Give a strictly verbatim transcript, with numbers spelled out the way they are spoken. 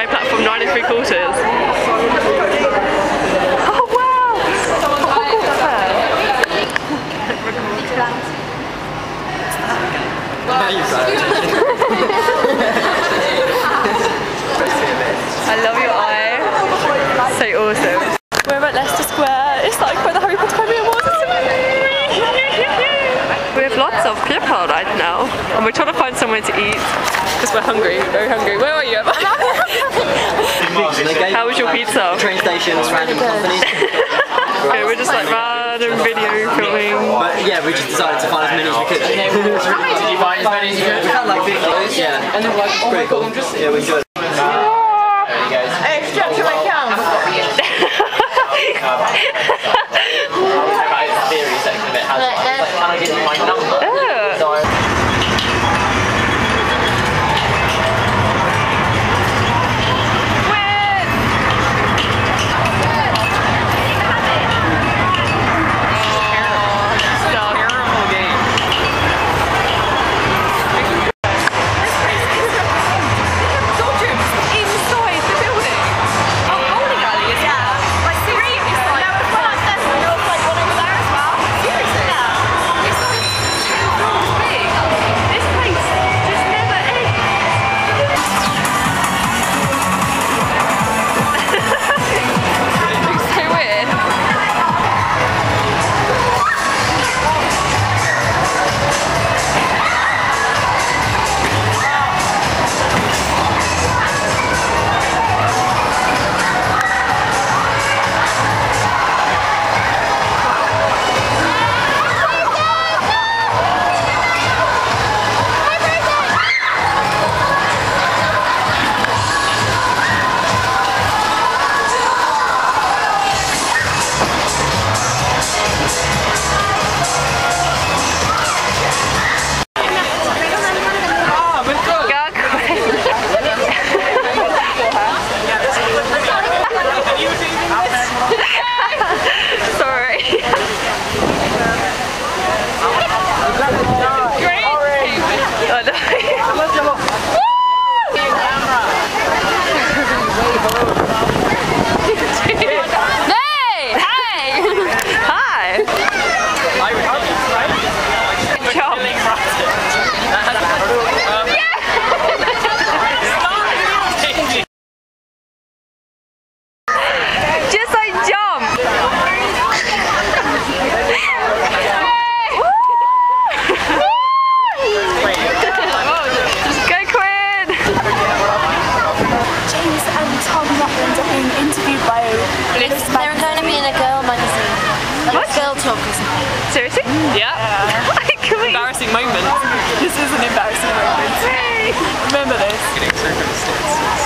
buy platform nine and three quarters. Oh wow! I love your eye. So awesome. We're at Leicester Square. It's like where the Harry Potter premiere was. We have lots of people right now, and we're trying to find somewhere to eat because we're hungry, very hungry. Where are you? How was your pizza? Train stations, random companies. Okay, we're just like random video filming. But yeah, we just decided to find as many as we could. Did you find as many as you could? We found like fifty. Yeah. And then we're like, oh my god, I'm just yeah, we good. Seriously? Yeah. yeah. Like, embarrassing moment. This is an embarrassing moment. Remember this. Getting through from the stairs.